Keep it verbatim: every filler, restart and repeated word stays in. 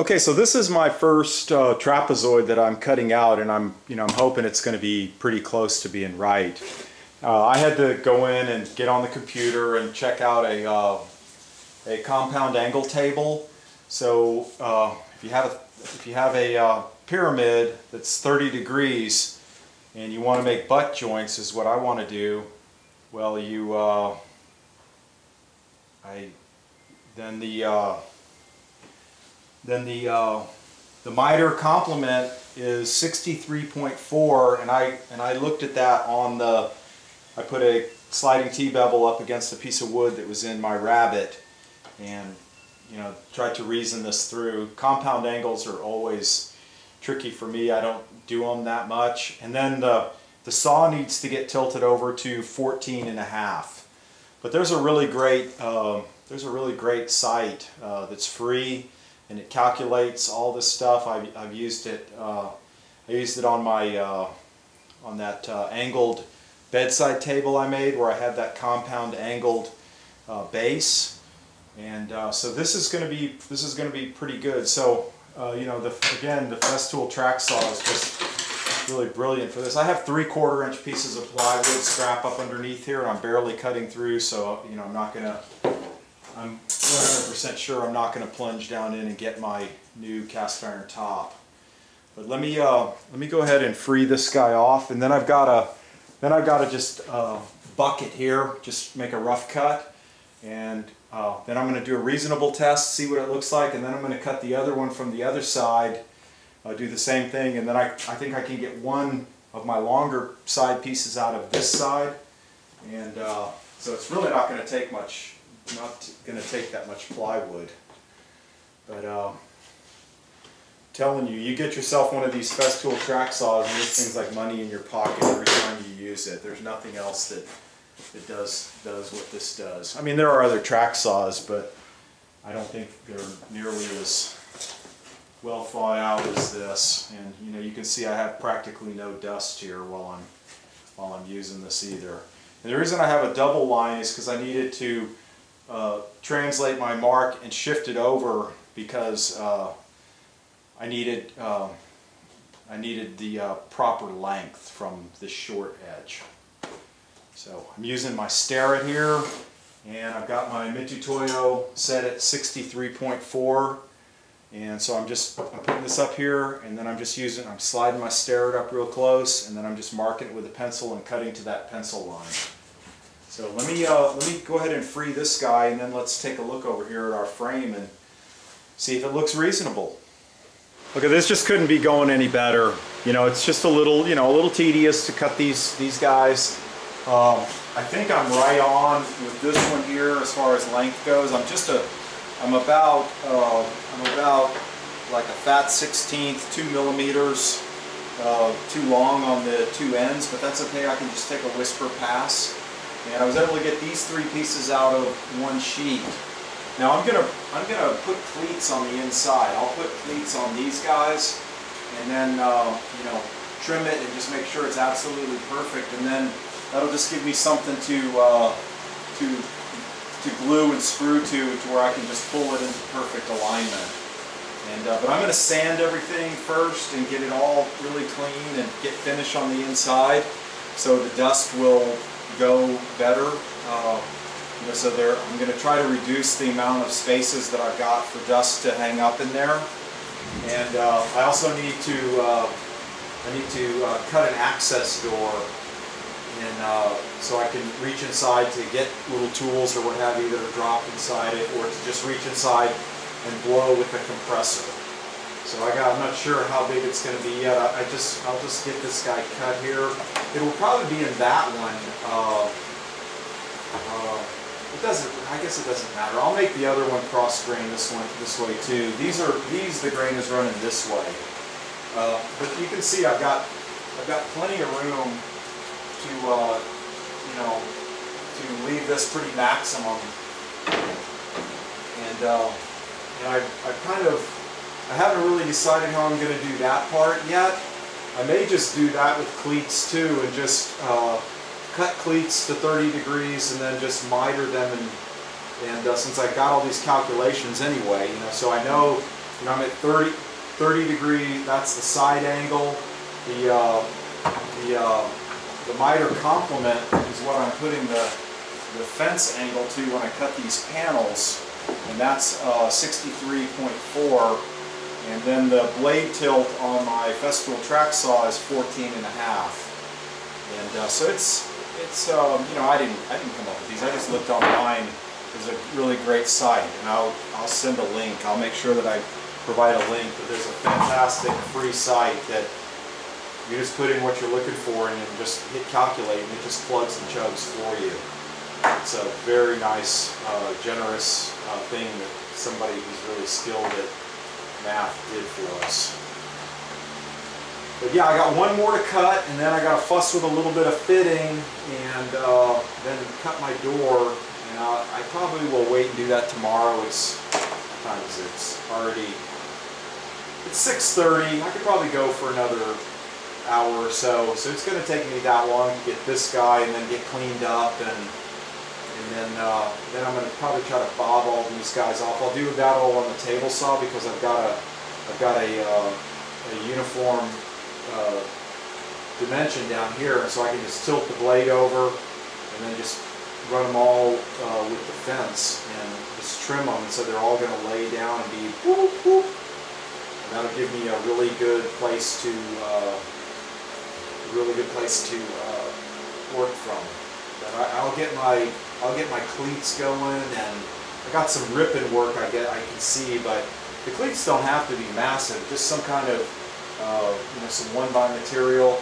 Okay, so this is my first uh, trapezoid that I'm cutting out, and I'm, you know, I'm hoping it's going to be pretty close to being right. Uh, I had to go in and get on the computer and check out a uh, a compound angle table. So uh, if you have a, if you have a uh, pyramid that's thirty degrees, and you want to make butt joints, is what I want to do. Well, you, uh, I, then the. Uh, Then the, uh, the miter complement is sixty-three point four, and I, and I looked at that on the, I put a sliding T-bevel up against a piece of wood that was in my rabbit, and, you know, tried to reason this through. Compound angles are always tricky for me. I don't do them that much. And then the, the saw needs to get tilted over to fourteen and a half. But there's a really great, um, there's a really great site uh, that's free. And it calculates all this stuff. I've, I've used it. Uh, I used it on my uh, on that uh, angled bedside table I made, where I had that compound angled uh, base. And uh, so this is going to be this is going to be pretty good. So uh, you know, the, again, the Festool track saw is just really brilliant for this. I have three quarter inch pieces of plywood scrap up underneath here, and I'm barely cutting through. So you know, I'm not going to. I'm one hundred percent sure I'm not going to plunge down in and get my new cast iron top. But let me uh, let me go ahead and free this guy off, and then I've got a then I've got to just uh, bucket here, just make a rough cut, and uh, then I'm going to do a reasonable test, see what it looks like, and then I'm going to cut the other one from the other side, uh, do the same thing, and then I I think I can get one of my longer side pieces out of this side, and uh, so it's really not going to take much. Not going to take that much plywood, but um, telling you, you get yourself one of these Festool track saws, and this thing's like money in your pocket every time you use it. There's nothing else that that does does what this does. I mean, there are other track saws, but I don't think they're nearly as well thought out as this. And you know, you can see I have practically no dust here while I'm while I'm using this either. And the reason I have a double line is because I needed to. Uh, translate my mark and shift it over because uh, I needed uh, I needed the uh, proper length from the short edge. So I'm using my Starrett here, and I've got my Mitutoyo set at sixty-three point four, and so I'm just I'm putting this up here, and then I'm just using I'm sliding my Starrett up real close, and then I'm just marking it with a pencil and cutting to that pencil line. So let me uh, let me go ahead and free this guy, and then let's take a look over here at our frame and see if it looks reasonable. Okay, this just couldn't be going any better. You know, it's just a little you know a little tedious to cut these these guys. Um, I think I'm right on with this one here as far as length goes. I'm just a I'm about uh, I'm about like a fat sixteenth, two millimeters uh, too long on the two ends, but that's okay. I can just take a whisper pass. And I was able to get these three pieces out of one sheet. Now I'm gonna I'm gonna put pleats on the inside. I'll put pleats on these guys, and then uh, you know trim it and just make sure it's absolutely perfect. And then that'll just give me something to uh, to to glue and screw to, to where I can just pull it into perfect alignment. And uh, but I'm gonna sand everything first and get it all really clean and get finish on the inside, so the dust will go better. Uh, you know, so there, I'm going to try to reduce the amount of spaces that I've got for dust to hang up in there. And uh, I also need to uh, I need to uh, cut an access door, and uh, so I can reach inside to get little tools or what have you that are dropped inside it, or to just reach inside and blow with the compressor. So I got, I'm not sure how big it's going to be yet. I, I just, I'll just get this guy cut here. It will probably be in that one. Uh, uh, it doesn't. I guess it doesn't matter. I'll make the other one cross grain this one this way too. These are these. The grain is running this way. Uh, but you can see I've got I've got plenty of room to uh, you know to leave this pretty maximum. And uh, you know, I I kind of. I haven't really decided how I'm going to do that part yet. I may just do that with cleats too, and just uh, cut cleats to thirty degrees and then just miter them. And, and uh, since I got all these calculations anyway, you know, so I know and I'm at thirty, thirty degree, that's the side angle. The, uh, the, uh, the miter complement is what I'm putting the, the fence angle to when I cut these panels, and that's uh, sixty-three point four, and then the blade tilt on my Festool track saw is fourteen and a half. And uh, so it's, it's um, you know, I didn't, I didn't come up with these. I just looked online. There's a really great site, and I'll, I'll send a link. I'll make sure that I provide a link. But there's a fantastic free site that you just put in what you're looking for, and then just hit calculate, and it just plugs and chugs for you. It's a very nice, uh, generous uh, thing that somebody who's really skilled at math did for us. But yeah, I got one more to cut, and then I got to fuss with a little bit of fitting, and uh, then cut my door. And I, I probably will wait and do that tomorrow. It's what time is it? It's already it's six thirty. I could probably go for another hour or so. So it's going to take me that long to get this guy and then get cleaned up, and and then uh, then I'm going to probably try to bob all these guys off. I'll do that all on the table saw because I've got a I've got a, uh, a uniform Uh, dimension down here, so I can just tilt the blade over and then just run them all uh, with the fence and just trim them so they're all going to lay down and be whoop whoop, and that'll give me a really good place to uh, a really good place to uh, work from. But I, I'll get my I'll get my cleats going, and I got some ripping work I get I can see, but the cleats don't have to be massive, just some kind of Uh, you know, some one-by material.